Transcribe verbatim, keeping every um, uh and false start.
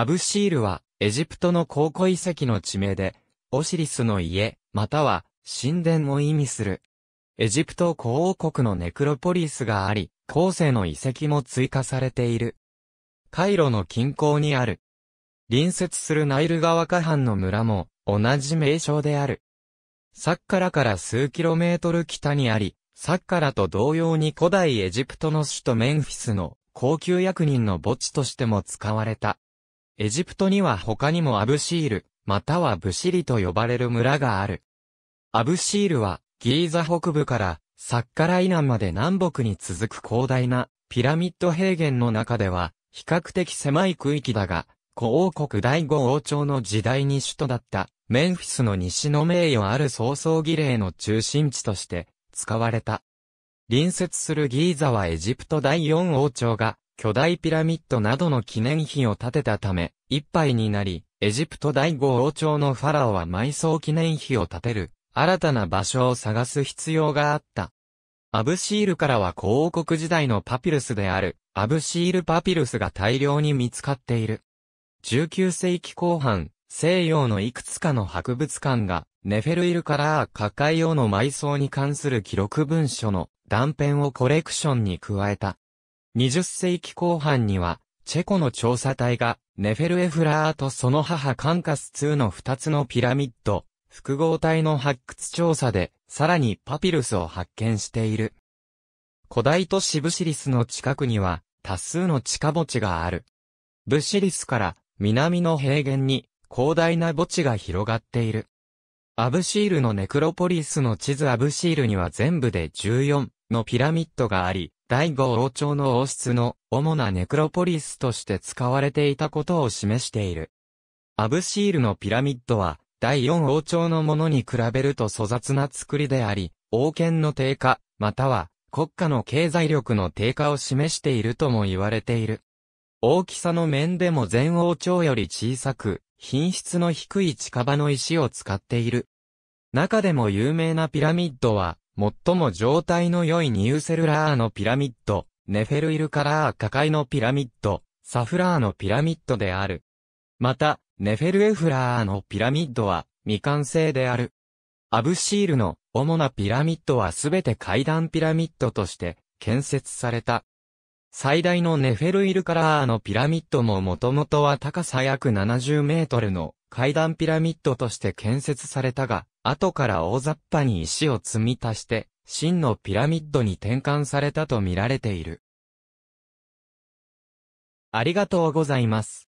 アブシールは、エジプトの考古遺跡の地名で、オシリスの家、または、神殿を意味する。エジプト古王国のネクロポリスがあり、後世の遺跡も追加されている。カイロの近郊にある。隣接するナイル川河畔の村も、同じ名称である。サッカラから数キロメートル北にあり、サッカラと同様に古代エジプトの首都メンフィスの高級役人の墓地としても使われた。エジプトには他にもアブシール、またはブシリと呼ばれる村がある。アブシールは、ギーザ北部からサッカラ以南まで南北に続く広大なピラミッド平原の中では、比較的狭い区域だが、古王国だいご王朝の時代に首都だった、メンフィスの西の名誉ある葬送儀礼の中心地として使われた。隣接するギーザはエジプトだいよん王朝が巨大ピラミッドなどの記念碑を建てたため、一杯になり、エジプトだいご王朝のファラオは埋葬記念碑を建てる、新たな場所を探す必要があった。アブシールからは古王国時代のパピルスである、アブシールパピルスが大量に見つかっている。じゅうきゅうせいきこう半、西洋のいくつかの博物館が、ネフェルイルカラーカカイオの埋葬に関する記録文書の断片をコレクションに加えた。にじゅっせいきこう半には、チェコの調査隊が、ネフェルエフラーとその母カンカスツーのふたつのピラミッド、複合体の発掘調査で、さらにパピルスを発見している。古代都市ブシリスの近くには、多数の地下墓地がある。ブシリスから、南の平原に、広大な墓地が広がっている。アブシールのネクロポリスの地図アブシールには全部でじゅうよんのピラミッドがあり、だいご王朝の王室の主なネクロポリスとして使われていたことを示している。アブシールのピラミッドは、だいよん王朝のものに比べると粗雑な作りであり、王権の低下、または国家の経済力の低下を示しているとも言われている。大きさの面でも前王朝より小さく、品質の低い近場の石を使っている。中でも有名なピラミッドは、最も状態の良いニューセルラーのピラミッド、ネフェルイルカラーカカイのピラミッド、サフラーのピラミッドである。また、ネフェルエフラーのピラミッドは未完成である。アブシールの主なピラミッドはすべて階段ピラミッドとして建設された。最大のネフェルイルカラーのピラミッドももともとは高さ約ななじゅうメートルの階段ピラミッドとして建設されたが、後から大雑把に石を積み足して、真のピラミッドに転換されたと見られている。ありがとうございます。